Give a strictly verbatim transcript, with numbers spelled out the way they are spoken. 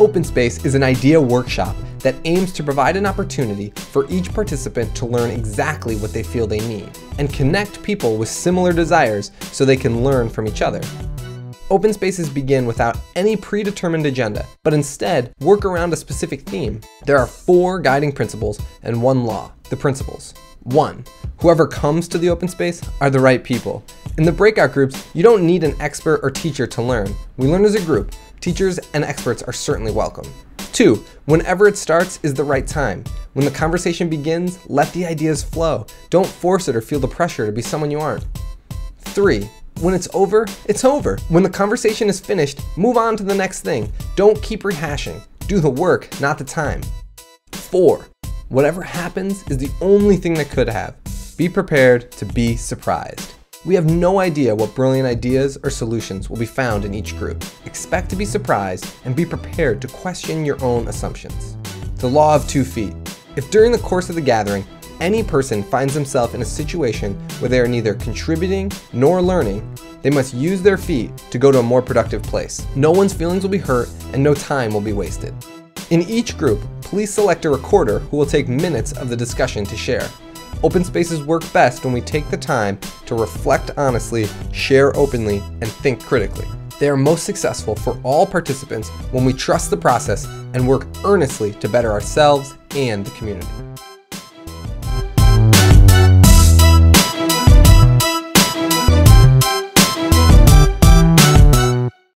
Open Space is an idea workshop that aims to provide an opportunity for each participant to learn exactly what they feel they need and connect people with similar desires so they can learn from each other. Open spaces begin without any predetermined agenda, but instead work around a specific theme. There are four guiding principles and one law, the principles. One, whoever comes to the open space are the right people. In the breakout groups, you don't need an expert or teacher to learn. We learn as a group. Teachers and experts are certainly welcome. Two, whenever it starts is the right time. When the conversation begins, let the ideas flow. Don't force it or feel the pressure to be someone you aren't. Three, when it's over, it's over. When the conversation is finished, move on to the next thing. Don't keep rehashing. Do the work, not the time. Four, whatever happens is the only thing that could have. Be prepared to be surprised. We have no idea what brilliant ideas or solutions will be found in each group. Expect to be surprised and be prepared to question your own assumptions. The law of two feet. If during the course of the gathering, any person finds themselves in a situation where they are neither contributing nor learning, they must use their feet to go to a more productive place. No one's feelings will be hurt and no time will be wasted. In each group, please select a recorder who will take minutes of the discussion to share. Open spaces work best when we take the time to reflect honestly, share openly, and think critically. They are most successful for all participants when we trust the process and work earnestly to better ourselves and the community.